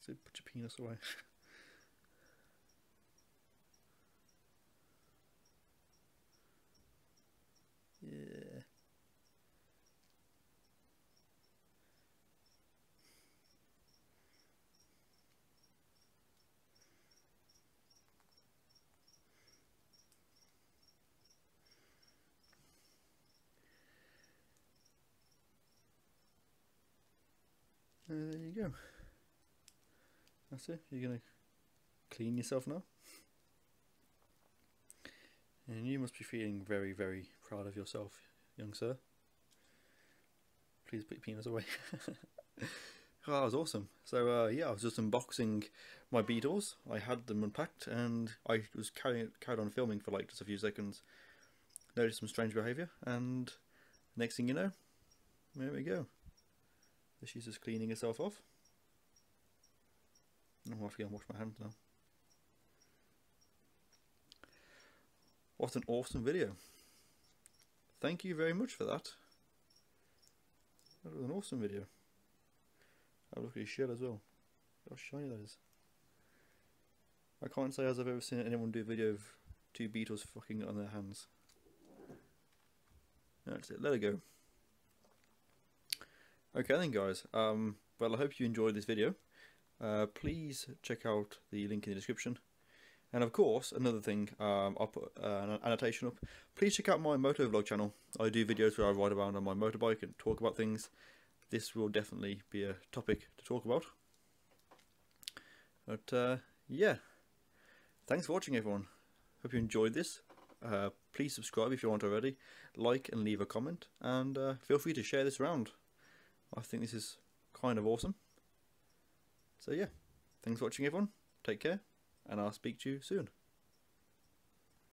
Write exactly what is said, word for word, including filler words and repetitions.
So put your penis away. Yeah. And there you go. That's it. You're gonna clean yourself now. And you must be feeling very, very proud of yourself, young sir. Please put your penis away. Oh, that was awesome. So uh, yeah, I was just unboxing my Beetles. I had them unpacked and I was carrying, carried on filming for like just a few seconds. Noticed some strange behaviour and next thing you know, there we go. She's just cleaning herself off. I'm off again, wash my hands now. What an awesome video. Thank you very much for that. That was an awesome video. Oh, look at his shell as well. Look how shiny that is. I can't say as I've ever seen anyone do a video of two beetles fucking on their hands. That's it, let her go. Okay then guys, um, well I hope you enjoyed this video. Uh, please check out the link in the description. And of course, another thing, um, I'll put uh, an annotation up. Please check out my MotoVlog channel. I do videos where I ride around on my motorbike and talk about things. This will definitely be a topic to talk about. But uh, yeah, thanks for watching everyone. Hope you enjoyed this. Uh, please subscribe if you aren't already. Like and leave a comment. And uh, feel free to share this around. I think this is kind of awesome. So yeah, thanks for watching everyone, take care, and I'll speak to you soon.